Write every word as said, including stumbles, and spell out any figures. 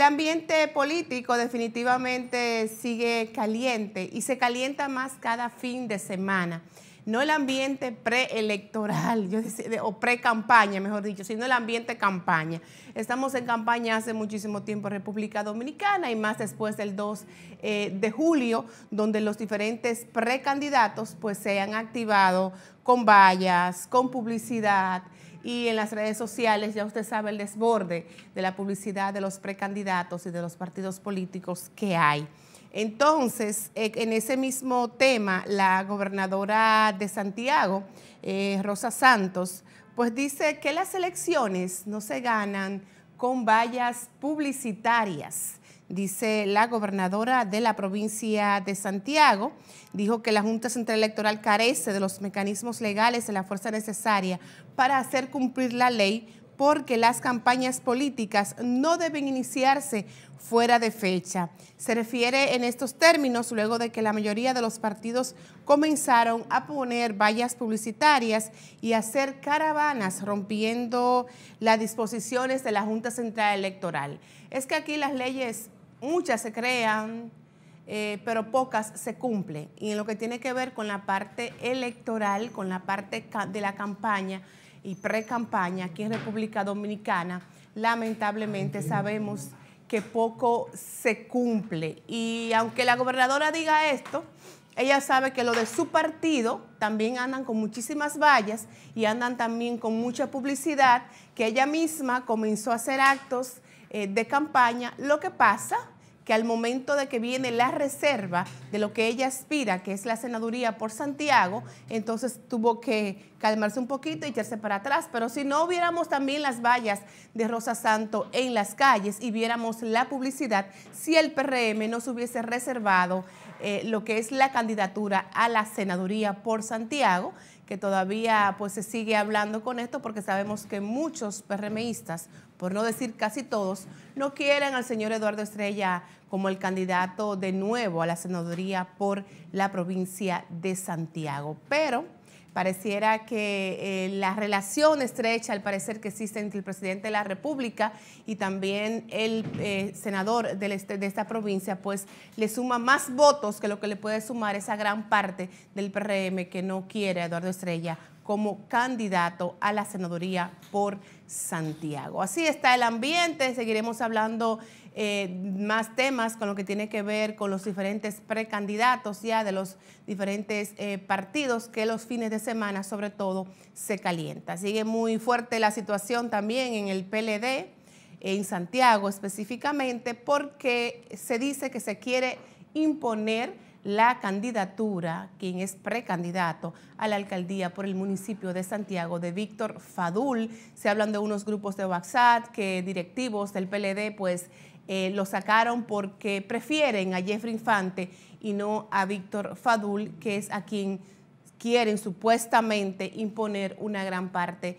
El ambiente político definitivamente sigue caliente y se calienta más cada fin de semana. No el ambiente preelectoral, o pre-campaña, mejor dicho, sino el ambiente campaña. Estamos en campaña hace muchísimo tiempo en República Dominicana y más después del dos de julio, donde los diferentes precandidatos pues, se han activado con vallas, con publicidad, y en las redes sociales ya usted sabe el desborde de la publicidad de los precandidatos y de los partidos políticos que hay. Entonces, en ese mismo tema, la gobernadora de Santiago, eh, Rosa Santos, pues dice que las elecciones no se ganan con vallas publicitarias. Dice la gobernadora de la provincia de Santiago, dijo que la Junta Central Electoral carece de los mecanismos legales y la fuerza necesaria para hacer cumplir la ley, porque las campañas políticas no deben iniciarse fuera de fecha. Se refiere en estos términos luego de que la mayoría de los partidos comenzaron a poner vallas publicitarias y hacer caravanas rompiendo las disposiciones de la Junta Central Electoral. Es que aquí las leyes, muchas se crean, eh, pero pocas se cumplen. Y en lo que tiene que ver con la parte electoral, con la parte de la campaña y pre-campaña aquí en República Dominicana, lamentablemente sabemos que poco se cumple. Y aunque la gobernadora diga esto, ella sabe que lo de su partido también andan con muchísimas vallas y andan también con mucha publicidad, que ella misma comenzó a hacer actos eh, de campaña. Lo que pasa que al momento de que viene la reserva de lo que ella aspira, que es la senaduría por Santiago, entonces tuvo que calmarse un poquito y echarse para atrás. Pero si no viéramos también las vallas de Rosa Santos en las calles y viéramos la publicidad, si el P R M no se hubiese reservado eh, lo que es la candidatura a la senaduría por Santiago, que todavía pues se sigue hablando con esto porque sabemos que muchos PRMistas, por no decir casi todos, no quieren al señor Eduardo Estrella como el candidato de nuevo a la senaduría por la provincia de Santiago. Pero pareciera que eh, la relación estrecha, al parecer, que existe entre el presidente de la República y también el eh, senador del este, de esta provincia, pues le suma más votos que lo que le puede sumar esa gran parte del P R M que no quiere a Eduardo Estrella como candidato a la senaduría por Santiago. Así está el ambiente. Seguiremos hablando eh, más temas con lo que tiene que ver con los diferentes precandidatos ya de los diferentes eh, partidos que los fines de semana sobre todo se calienta. Sigue muy fuerte la situación también en el P L D, en Santiago específicamente, porque se dice que se quiere imponer la candidatura, quien es precandidato a la alcaldía por el municipio de Santiago, de Víctor Fadul. Se hablan de unos grupos de WhatsApp que directivos del P L D pues eh, lo sacaron porque prefieren a Jeffrey Infante y no a Víctor Fadul, que es a quien quieren supuestamente imponer una gran parte